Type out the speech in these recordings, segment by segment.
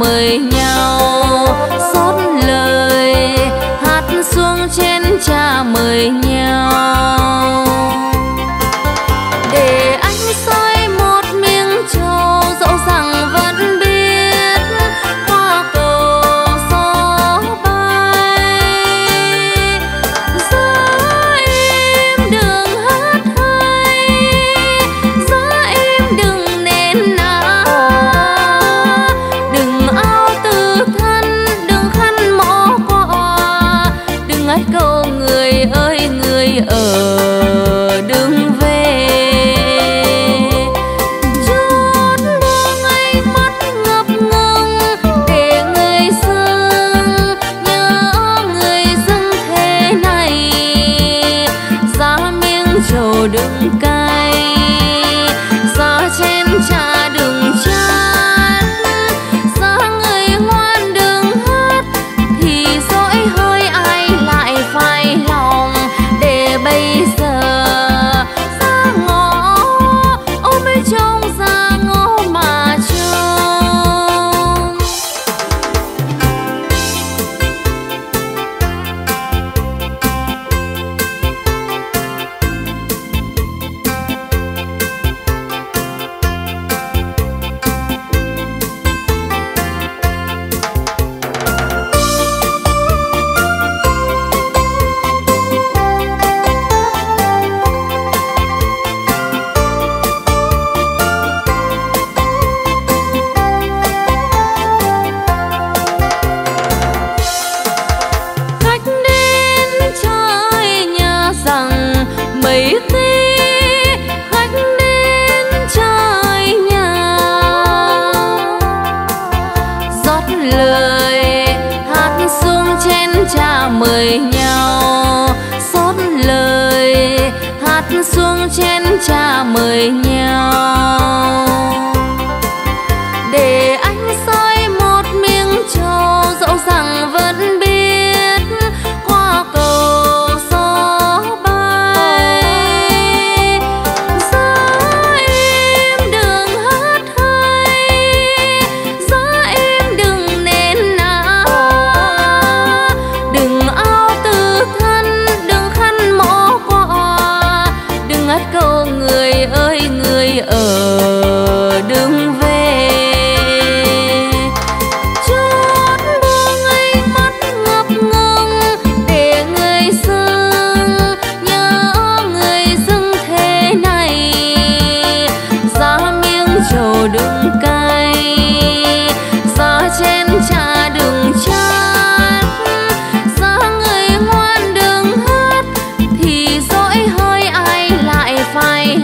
mời nhau xót lời hát xuống trên trà mời nhau để anh soi một miếng trầu dẫu rằng vẫn biết qua cầu gió bay giá em đừng hát hay giá em đừng nên nã đừng ao tự thân đừng khăn mõ quà đừng ngắt câu người ở đừng đừng cay giá trên trà đừng chán giá người ngoan đừng hát thì dỗi hơi ai lại phải lòng để bây giờ ra ngõ ôm bên trong ra ngõ mà trông mấy khi khách đến chơi nhà rót lời hát xuống chén trà mời nhau rót lời hát xuống chén trà mời nhau để anh soi một miếng trầu dẫu rằng vẫn biết qua cầu ở đừng về chốn buông ánh mắt ngập ngừng để người dưng thế này giá miếng trầu đừng cay giá trên trà đừng chát giá người ngoan đừng hát thì dỗi hơi ai lại phải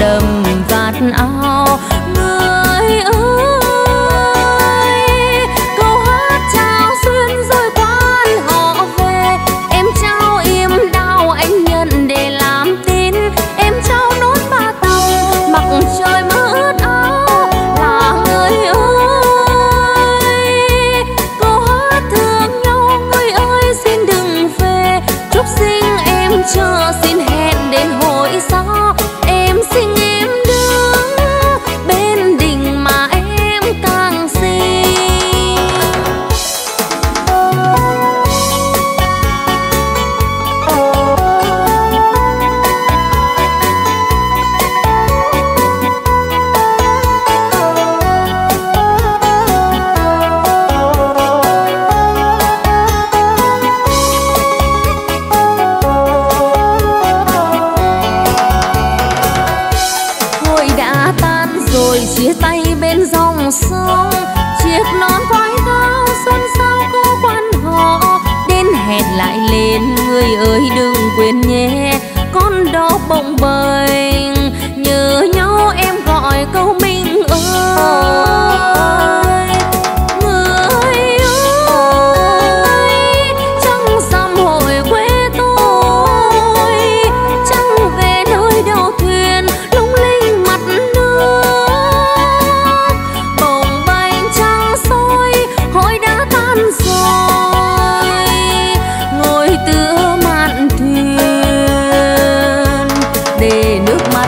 đời chia tay bên dòng sông, chiếc nón quai cao xuân sao cô quan họ đến hẹn lại lên. Người ơi đừng quên nhé, con đó bồng bềnh nhớ nhau em gọi câu mình ơi. Người ơi chẳng dám hồi quê tôi, chẳng về nơi đầu thuyền lung linh mặt nước. Bồng bềnh trăng soi hỏi đã tan rồi, ngồi tựa mạn thuyền để nước mắt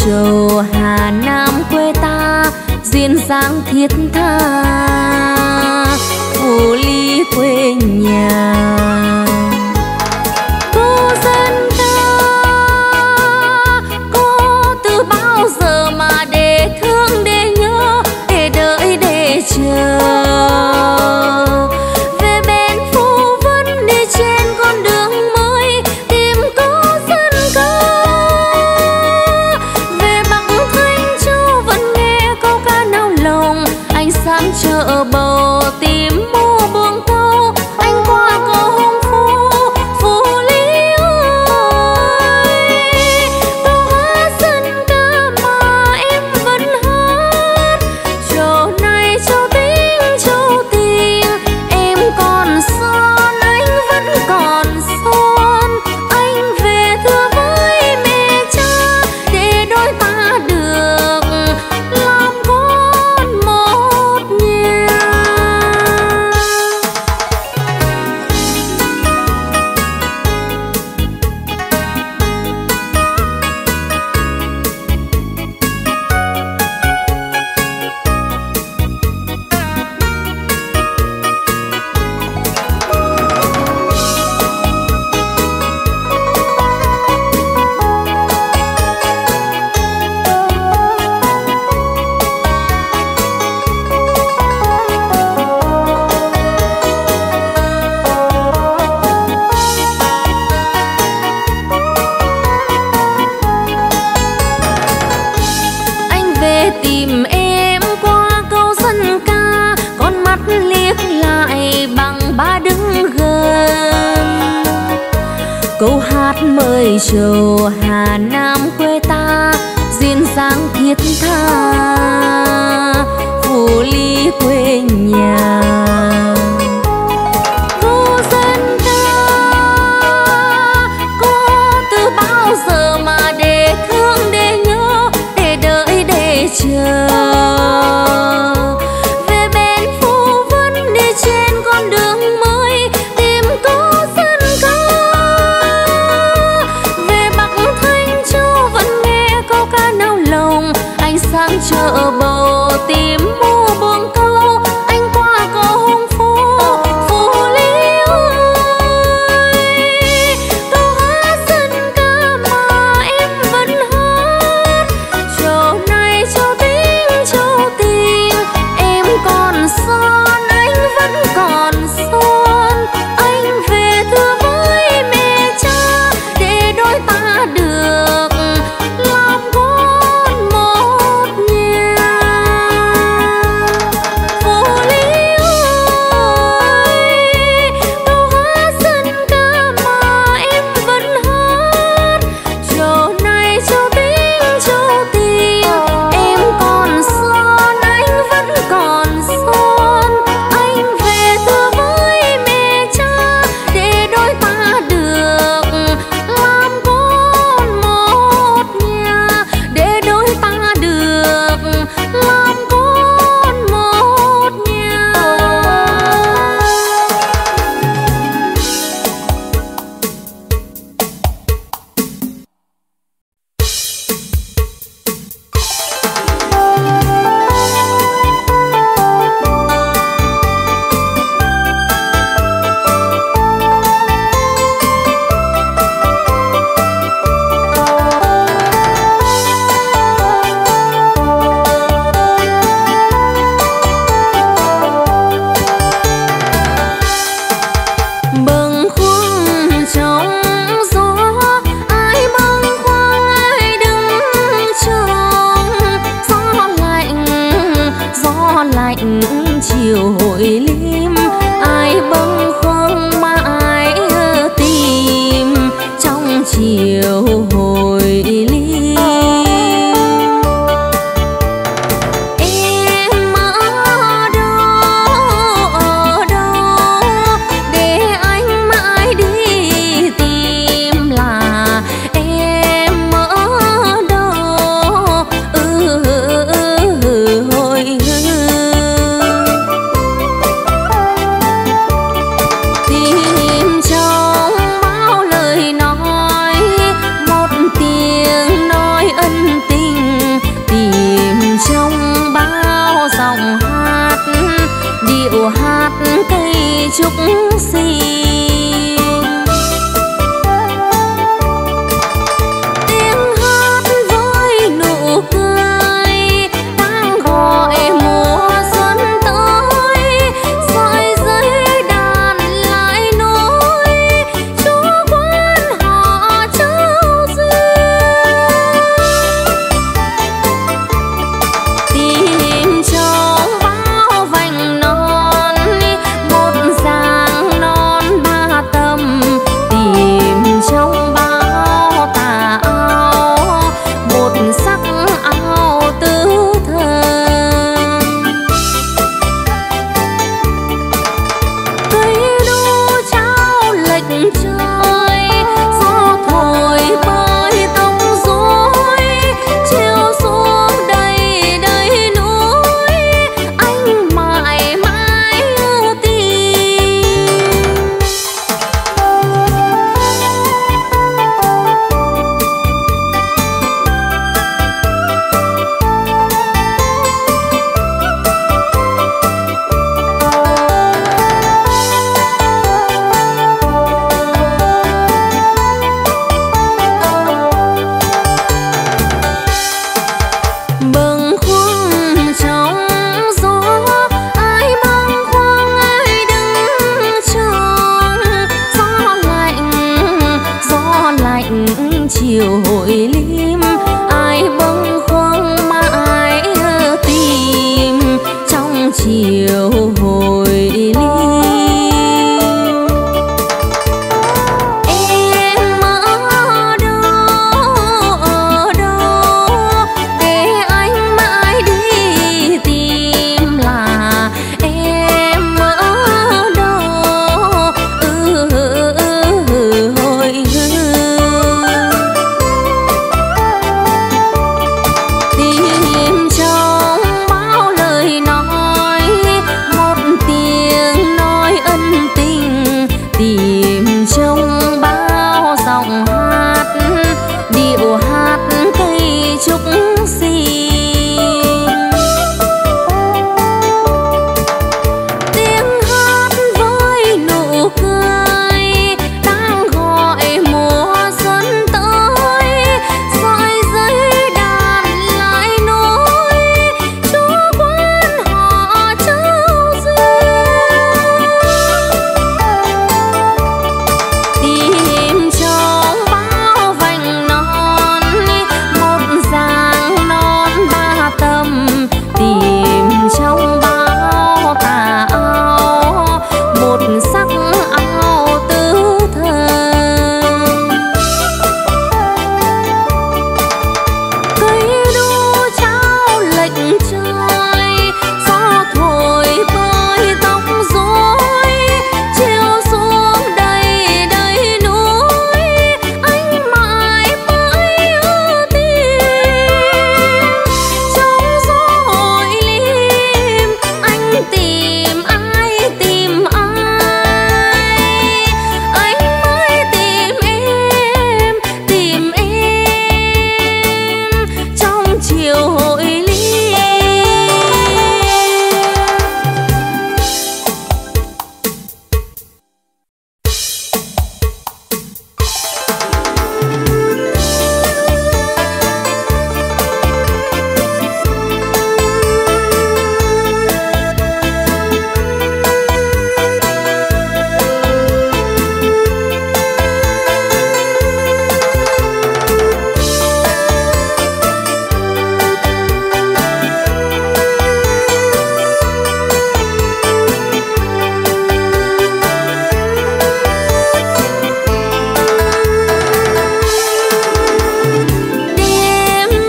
Trầu Hà Nam quê ta duyên dáng thiết tha, phủ Lý quê nhà cô dân ta. Cô từ bao giờ mà để thương, để nhớ, để đợi, để chờ. Chợ bầu tìm mua buông câu, anh qua cầu Hôn Phú, Phú Lý ơi. Câu hát dân ca mà em vẫn hát, chỗ này chỗ tiếng chỗ tình. Em còn son, anh vẫn còn son. Anh về thưa với mẹ cha, để đôi ta được làm con một. Tìm em qua câu dân ca, con mắt liếc lại bằng ba đứng gần. Câu hát mời trầu Hà Nam quê ta duyên dáng thiết tha, phủ Lý quê nhà. Cô dân ta, cô từ bao giờ mà để thương, để nhớ, để đợi, để chờ. Về bên Phú Vân đi trên con đường mới, tìm có dân ca. Về Bắc Thanh Châu vẫn nghe câu ca nao lòng. Anh sang chợ bầu tìm mua buông câu, anh qua cầu Hôn Phú, Phú Lý ơi. Câu hát dân ca mà em vẫn hát, chỗ này chỗ tiếng châu tình. Em còn son, anh vẫn còn son. Anh về thưa với mẹ cha, để đôi ta được làm con một nhà. Phú Lý ơi, câu hát dân ca mà em vẫn hát, chỗ này chỗ tiếng châu tình. Em còn son, anh vẫn còn son. Anh về thưa với mẹ cha, để đôi ta được làm con một nhà. Để đôi ta được làm con một nhà. Chiều hội lim, ai bâng khuâng mà ai tìm. Trong chiều hội lim em ở đâu để anh mãi đi tìm. Là em ở đâu hội hạt cây trúc xi. Tiếng hát với nụ cười đang gọi mùa xuân tới. Sợi dây đàn lại nối cho quan họ trao duyên. Tìm trong bao vành non một dáng non ba tầm, tìm trong bao tà áo một sắc áo tứ thân. Cây đu trao lệch trời, gió thổi bơi tông rối chiều xuống đầy đầy núi. Anh mãi mãi ưu tìm. Bâng khuâng trong gió, ai bâng khuâng ai đứng trong. Gió lạnh chiều hội lim, ai bâng khuâng mà ai tìm trong chiều hội lim. Em ở đâu để anh mãi đi tìm, là em ở đâu hồi hương. Tìm trong bao lời nói một tiếng nói ân tình, tìm trong bao giọng hát điệu hát cây trúc xi. Tiếng hát với nụ cười đang gọi mùa xuân tới. Sợi dây đàn lại nối cho quan họ trao duyên. Tìm trong bao vành non một dáng non ba tầm, tìm trong bao tà áo một sắc áo tứ thân. Cây đu trao lệch trời, gió thổi bơi tóc rối chiều xuống đầy đầy núi. Anh mãi mãi ưu tìm trong gió hội lim. Anh tìm ai tìm ai, anh mãi tìm em trong chiều hội lim. Đêm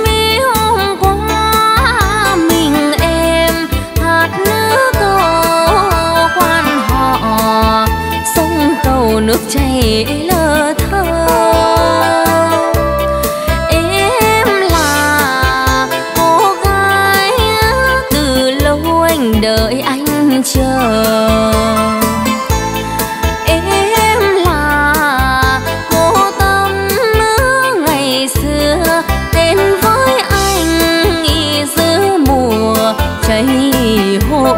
mi hôm qua mình em hạt nước cầu quan họ, sông cầu nước chảy lơ thơ. Em là cô gái từ lâu anh đợi anh chờ. Em là cô tâm ngày xưa đến với anh nghỉ giữa mùa cháy hội.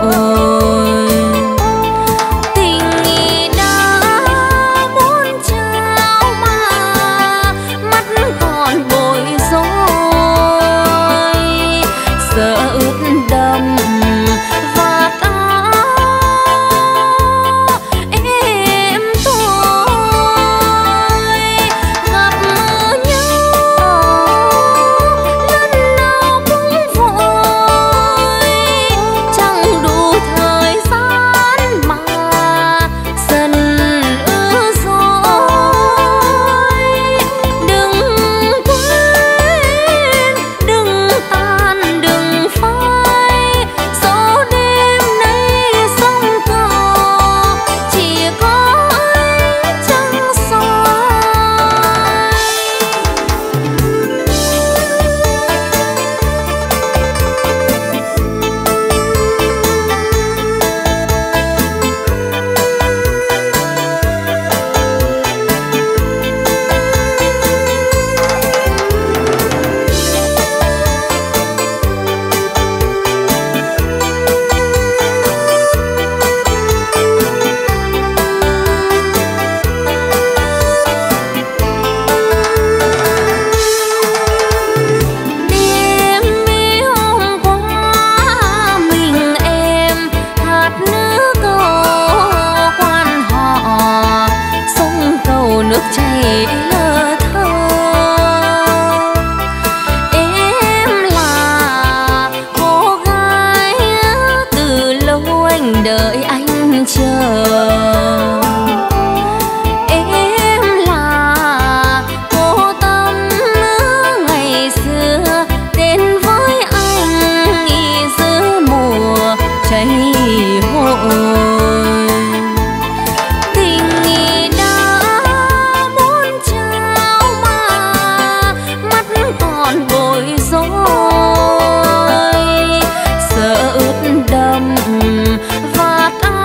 đợi anh chờ. Em là cô Tâm ngày xưa đến với anh giữa mùa cháy hội. Và ta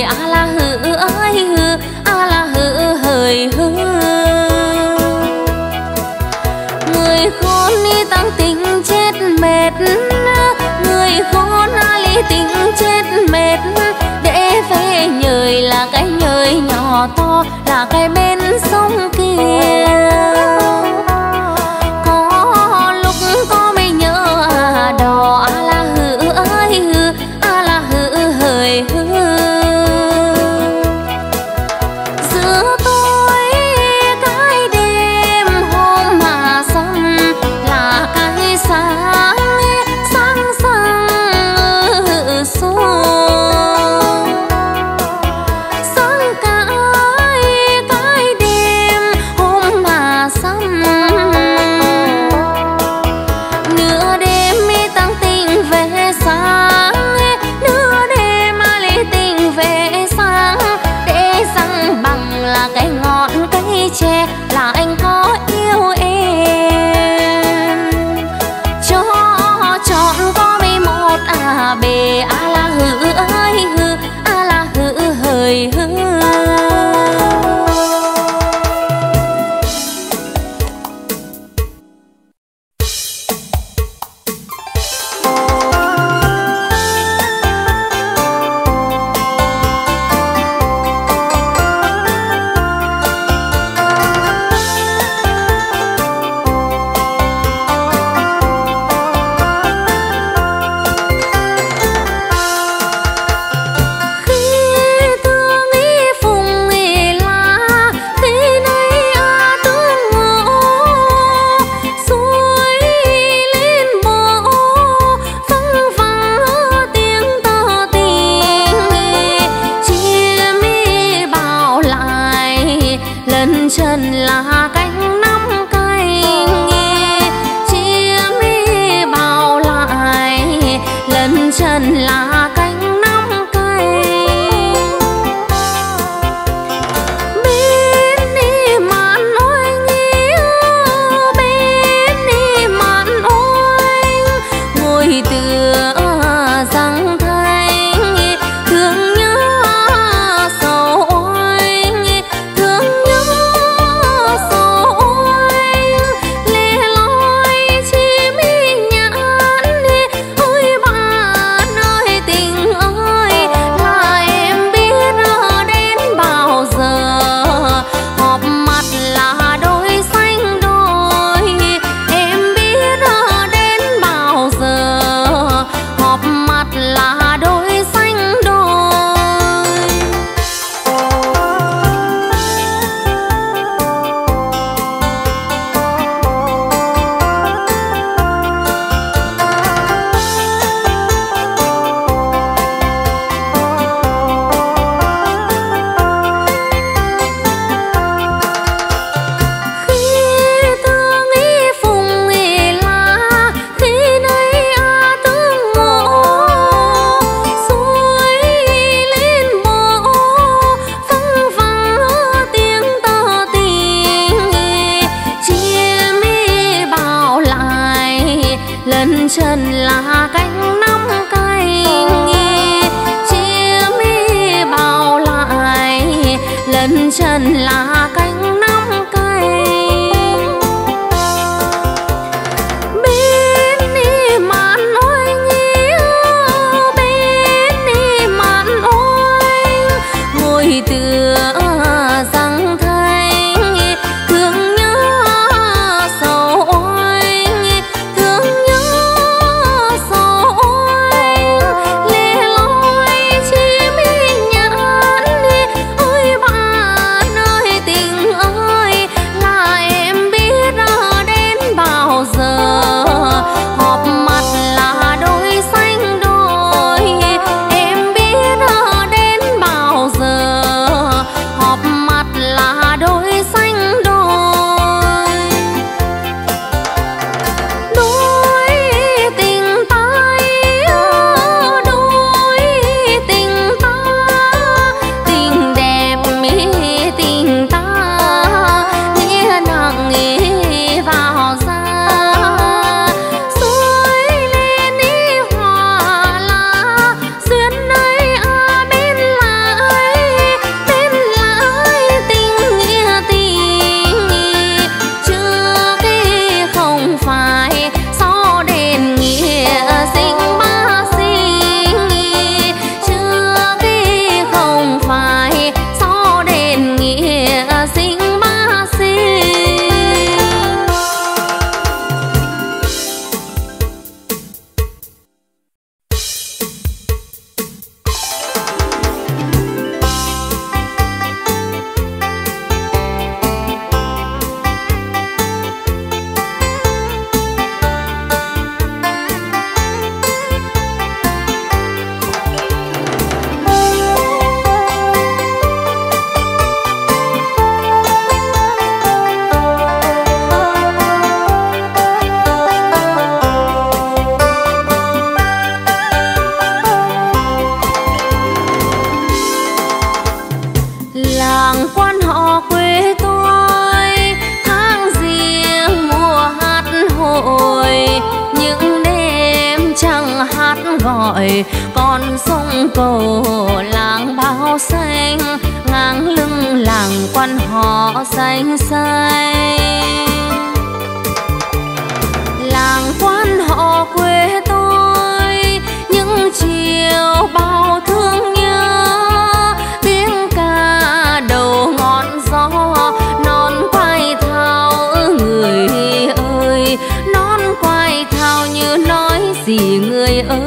ยอาลาหือเอ้ยหืออาลาหือเฮยหือngười khốn đi tăng tình chết mệt người khốn a lý tình chết mệt để về nhời là cái nhời nhỏ to là cái bên sông kia có lúc có mới nhớ à đò a la hử ơi hử a la hử hời hử giữa tối cái đêm hôm mà sông là cái sáng sáng sáng xuống là anh có yêu em cho chọn có mấy một à bề a la hử ơi hử a la hử hời hử trăng hát gọi con sông Cầu làng bao xanh ngang lưng làng quan họ xanh xay. Làng quan họ quê tôi những chiều bao thương nhớ, tiếng ca đầu ngọn gió non quay thao người ơi, non quay thao như nói gì người ơi.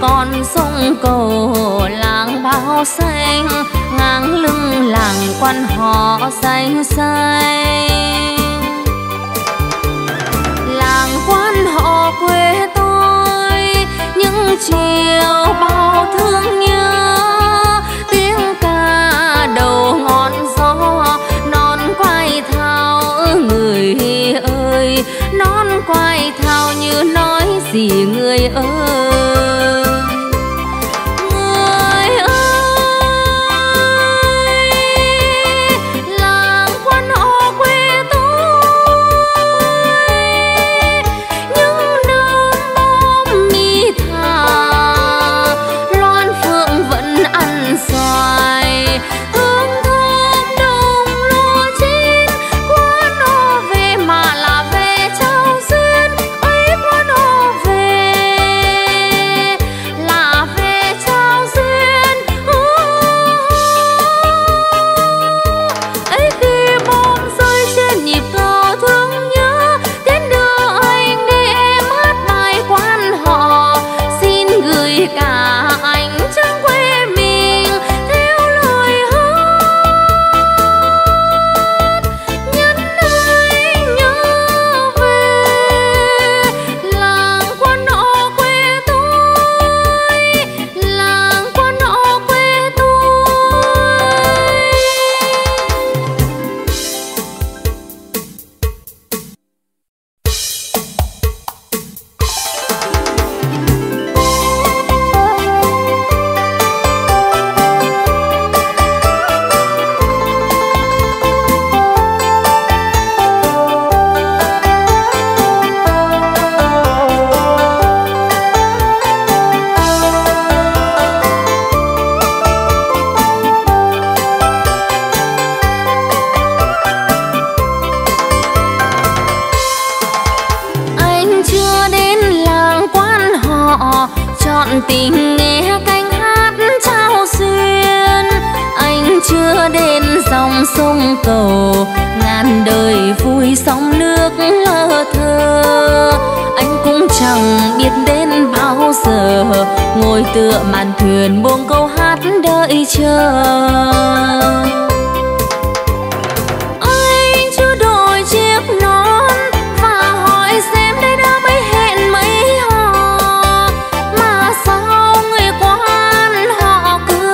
Con sông Cầu làng bao xanh ngang lưng làng quan họ xanh xay. Làng quan họ quê tôi những chiều bao thương nhớ, tiếng ca đầu ngọn gió non quay thao người ơi, non quay thao như nói gì người ơi. Tựa màn thuyền buông câu hát đợi chờ, anh chưa đổi chiếc nón và hỏi xem đây đã mấy hẹn mấy hò, mà sao người quan họ cứ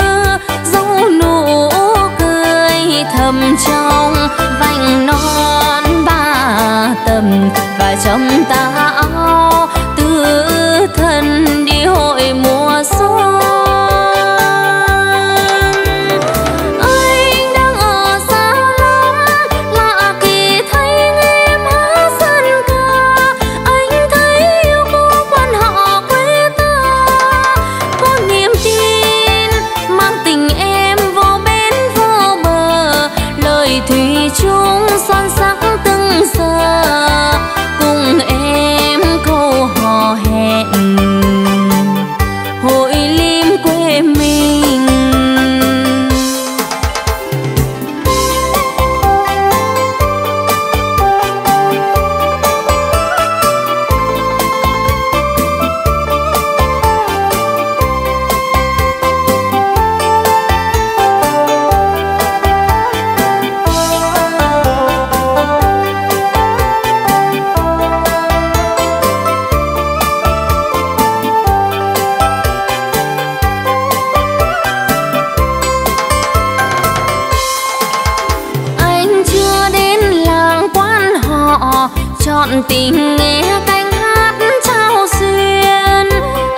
chọn tình nghe canh hát trao duyên.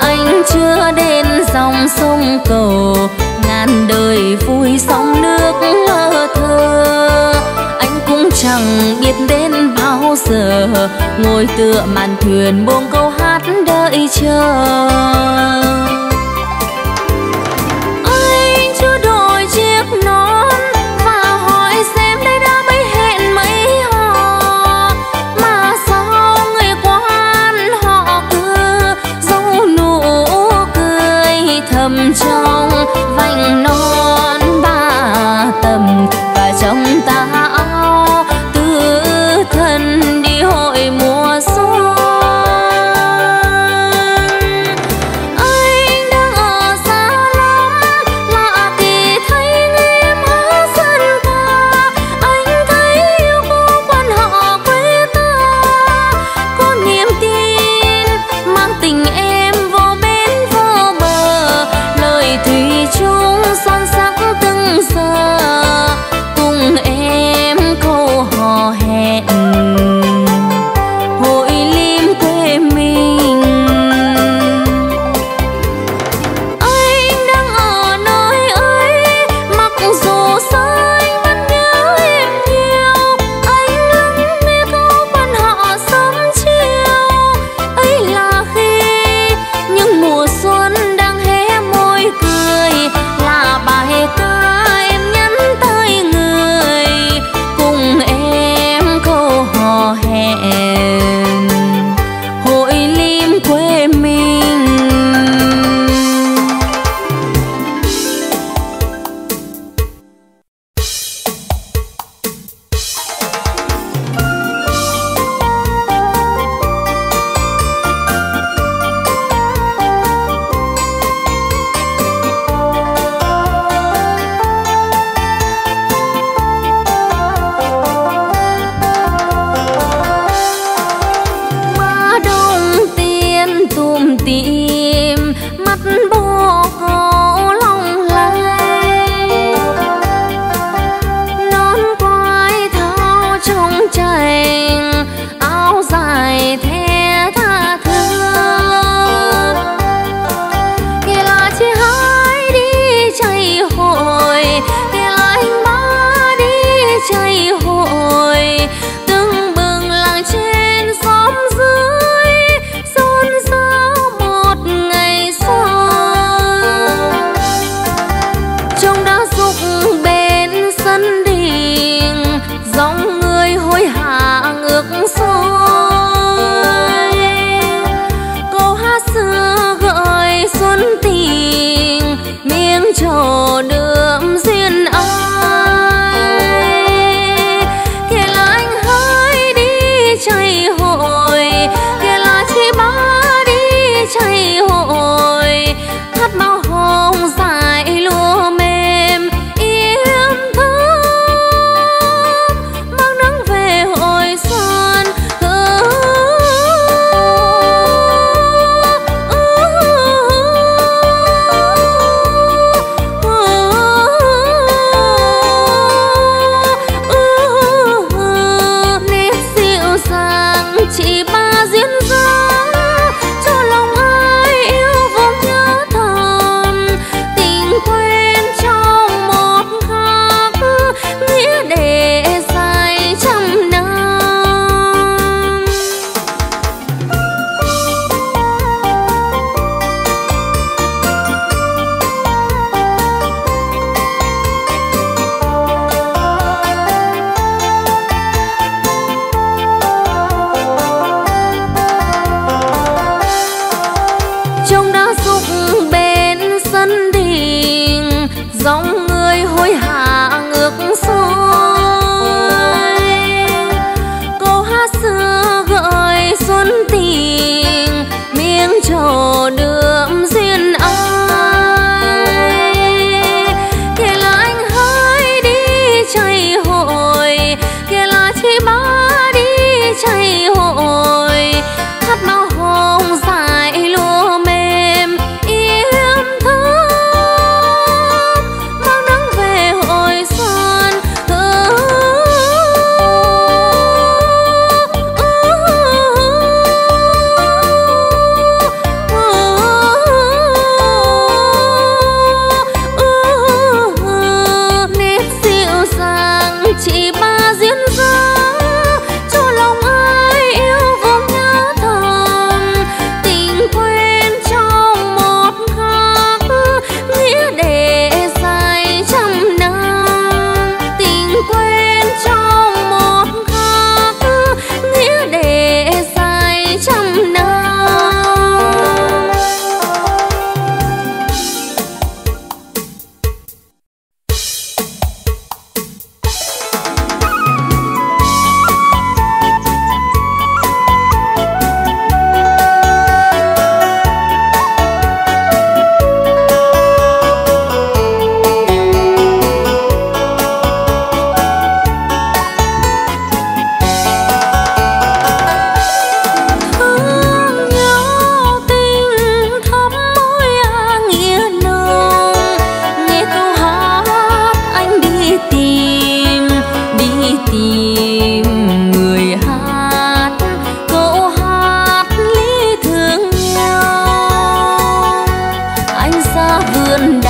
Anh chưa đến dòng sông cầu, ngàn đời vui sóng nước ngơ thơ. Anh cũng chẳng biết đến bao giờ, ngồi tựa màn thuyền buông câu hát đợi chờ. Anh chưa đổi chiếc nón và hỏi xem đây đã mấy hẹn mấy hò, mà sao người quan họ cứ giấu nụ cười thầm trong vành non ba tầm. Và trong ta áo tứ thân đi hội mùa xuân.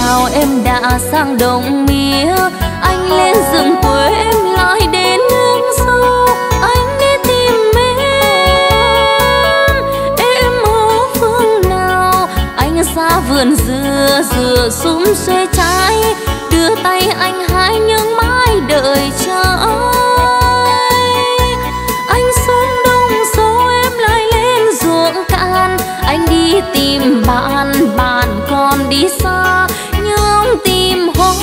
đào em đã sang đồng mía, anh lên rừng quê em lại đến hương sâu, anh đi tìm em ở phương nào? Anh ra vườn dừa dừa súng xuê trái, đưa tay anh hái những mãi đợi chờ. Anh đi tìm bạn, bạn còn đi xa, nhưng ông tìm hoa.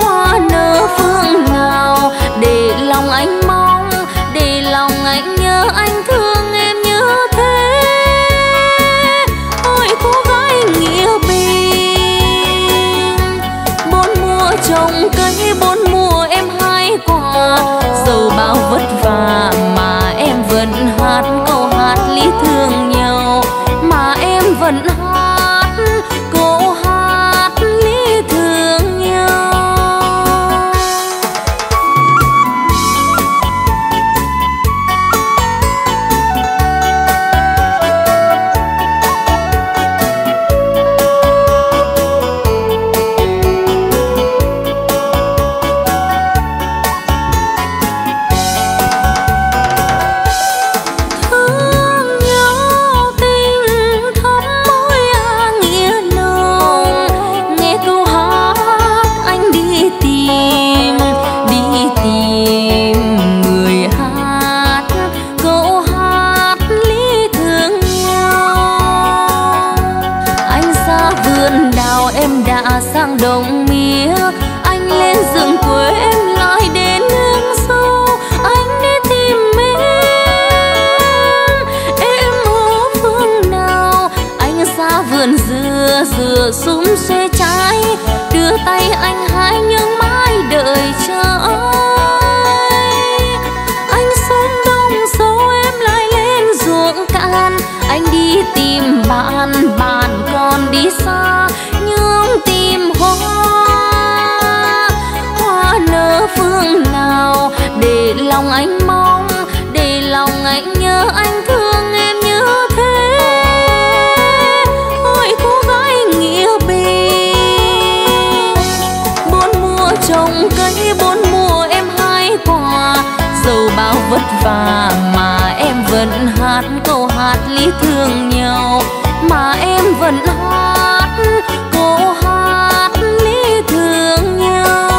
Hoa nở phương nào, để lòng anh mong, để lòng anh nhớ, anh thương em như thế. Ôi cô gái nghĩa bình, bốn mùa trồng cây, bốn mùa em hái quả, dẫu bao vất vả mà em vẫn hát câu hát lý thương nhau, mà em vẫn hát câu hát lý thương nhau. Súng xuê trái, đưa tay anh hái những mãi đợi chờ. Anh xuống đông sâu em lại lên ruộng cạn, anh đi tìm bạn, bạn còn đi xa, nhưng tìm hoa. Hoa nở phương nào, để lòng anh mong, để lòng anh nhớ, anh thương em như thế. Ôi cô gái nghĩa bình, bốn mùa trồng cây, bốn mùa em hái quả, dẫu bao vất vả mà em vẫn hát câu hát lý thương nhau, mà em vẫn hát câu hát lý thương nhau.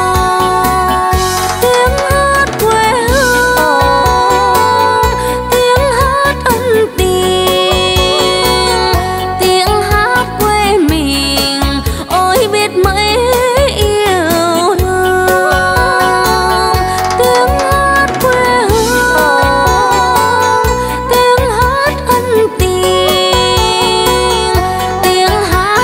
Tiếng hát quê hương, tiếng hát ân tình, tiếng hát quê mình, ôi biết mấy yêu thương. Tiếng hát quê hương, tiếng hát ân tình, tiếng hát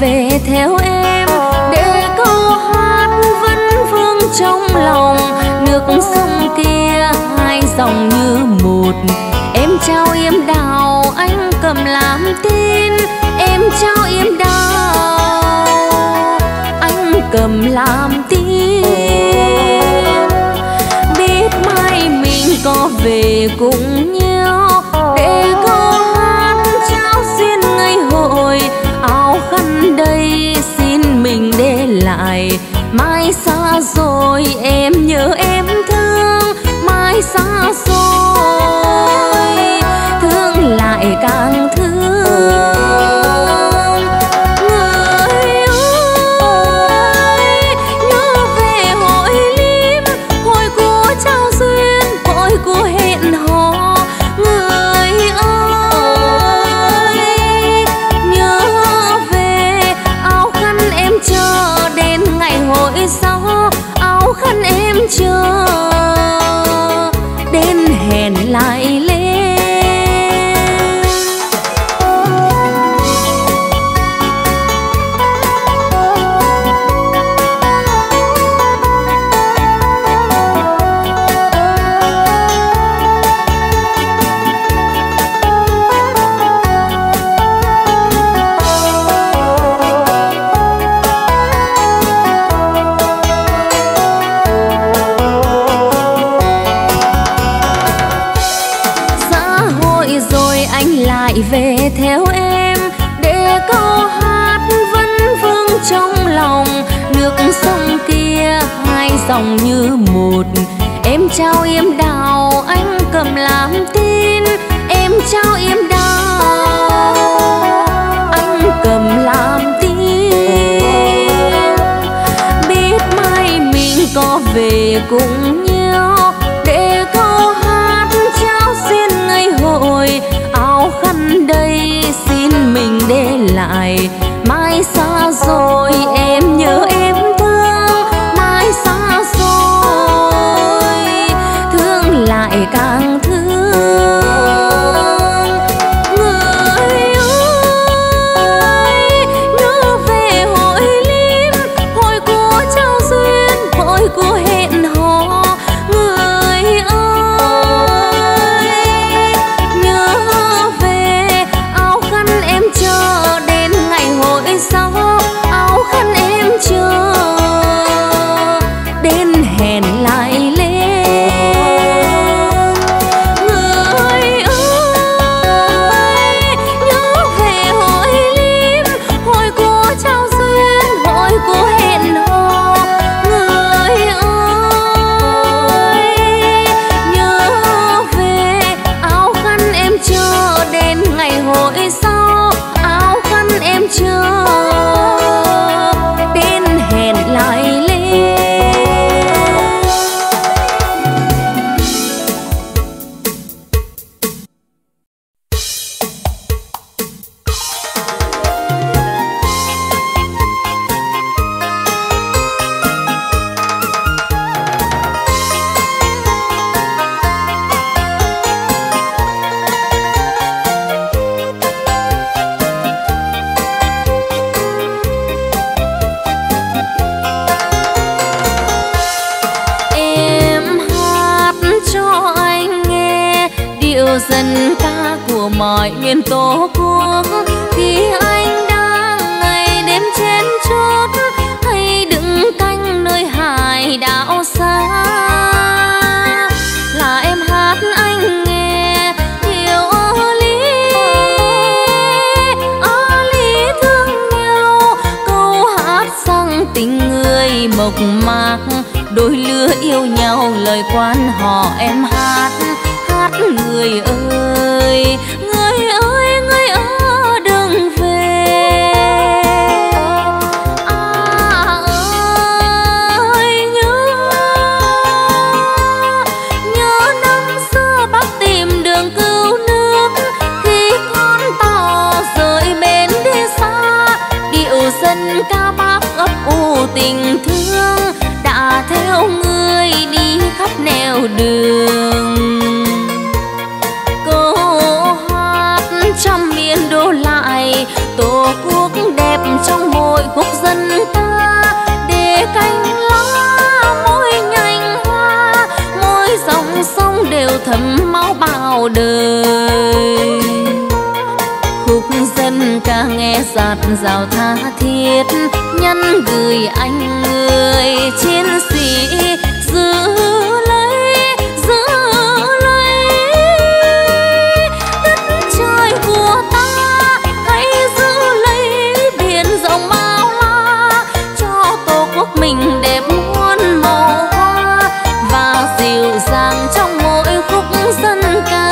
về theo em để câu hát vẫn vương trong lòng. Nước sông kia hai dòng như một, em trao em đào anh cầm làm tin, em trao em đào anh cầm làm tin. Biết mai mình có về cùng nhau để câu hát trao duyên ngày hội. Áo khăn đây xin mình để lại, mai xa rồi em nhớ em thương, mai xa rồi thương lại càng thương. Chờ đến hẹn lại lên. Về theo em để câu hát vẫn vương trong lòng. Nước sông kia hai dòng như một, em trao em đào anh cầm làm tin, em trao em đào anh cầm làm tin. Biết mai mình có về cùng nhau để câu hát trao duyên ngày hội. Áo khăn đây xin mình để lại, mai xa rồi em nhớ em thương, mai xa rồi thương lại càng thương. Người ơi nhớ về hội lim, hội của trao duyên, hội của hẹn hò. Người ơi nhớ về áo khăn em chờ đến ngày hội sau, áo khăn em chờ đến hẹn lại lên. Dân ca của mọi miền tổ quốc, khi anh đang ngày đêm chén chốt hay đứng canh nơi hải đảo xa, là em hát anh nghe hiểu ó lý thương nhau. Câu hát sang tình người mộc mạc, đôi lứa yêu nhau lời quan họ em hát. Người ơi, người ơi, người ở đừng về. À ơi nhớ, nhớ năm xưa bác tìm đường cứu nước, khi con tàu rời bến đi xa. Điệu dân ca bác ấp u tình thương đã theo người đi khắp nẻo đường. Trăm miền đô lại tổ quốc đẹp trong bao đời. Khúc dân ca nghe dạt dào tha thiết, nhắn gửi anh người chiến sĩ giữ lấy, giữ lấy đất trời của ta. Hãy giữ lấy biển rộng bao la, cho tổ quốc mình đẹp muôn màu hoa và dịu dàng trong mỗi khúc dân ca.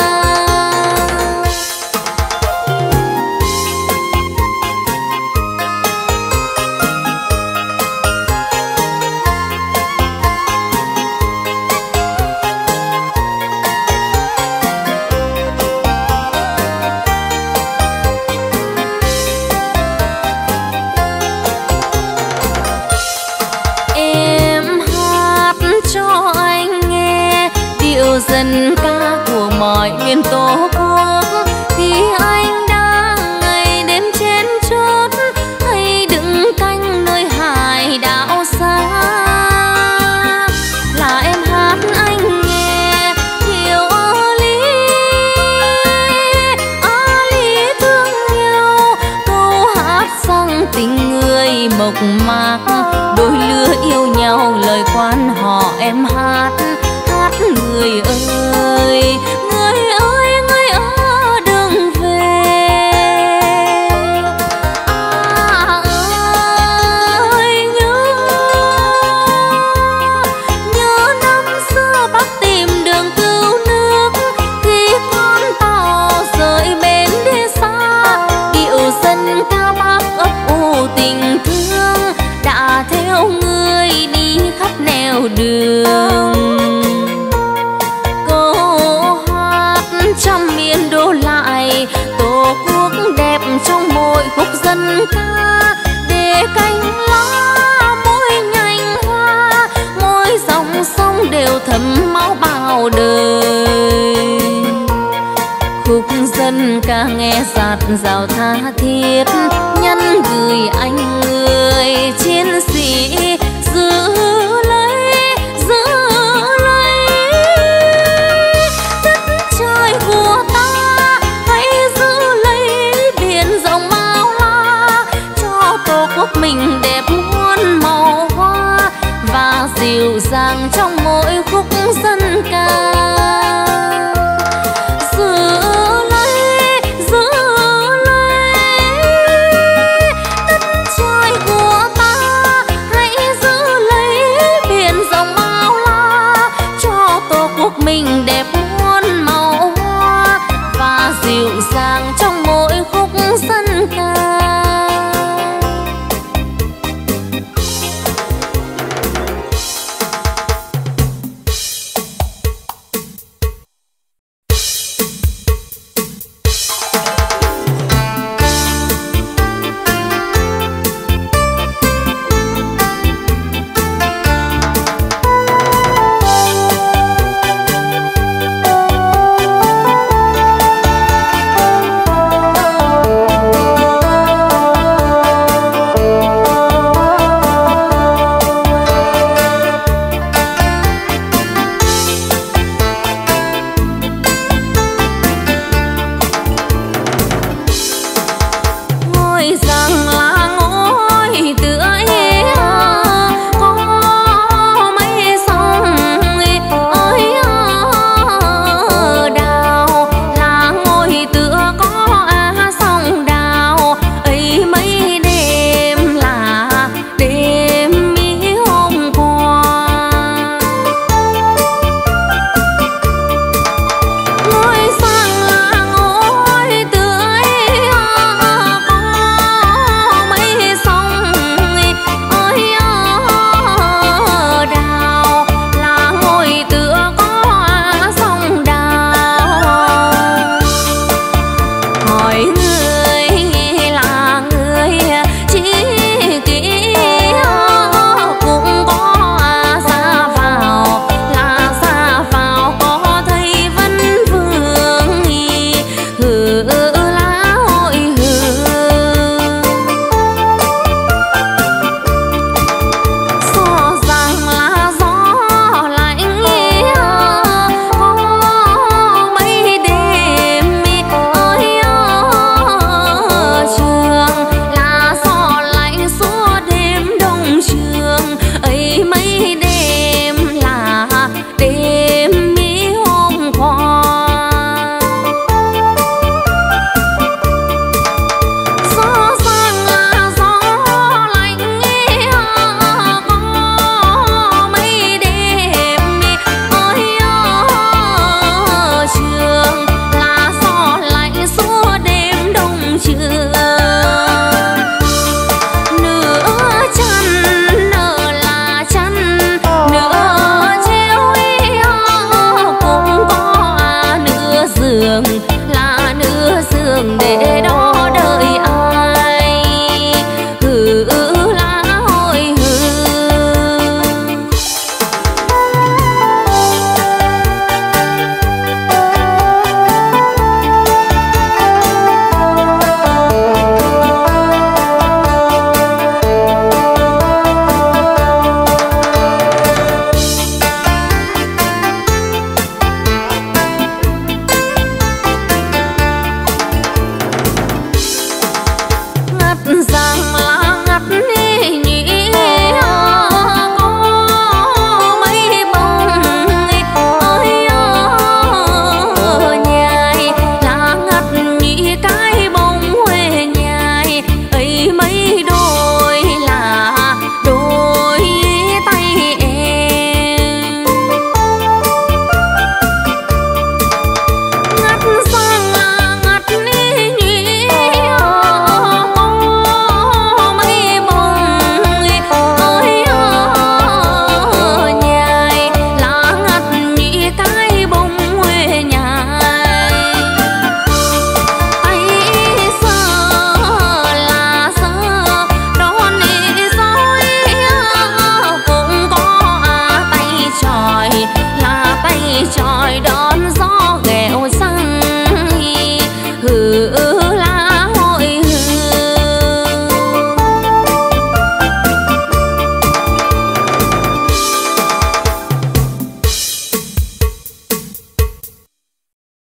Dân ca của mọi miền tổ quốc thì anh đang ngày đêm trên chốt, hay đứng canh nơi hải đảo xa là em hát anh nghe điều a lý thương yêu. Câu hát sang tình người mộc mạc, đôi lứa yêu nhau lời quan họ em hát. Người ơi, người ơi, người ở đừng về. À ơi nhớ năm xưa Bắc tìm đường cứu nước, khi con tàu rời bến đi xa. Điệu dân ca Bắc ấp ủ tình thương đã theo người đi khắp nẻo đường. Trăm miền đô lại tổ quốc đẹp trong mỗi khúc dân ca, để cánh lá mỗi nhành hoa, mỗi dòng sông đều thấm máu bao đời. Khúc dân ca nghe dạt dào tha thiết, nhắn gửi anh người chiến sĩ.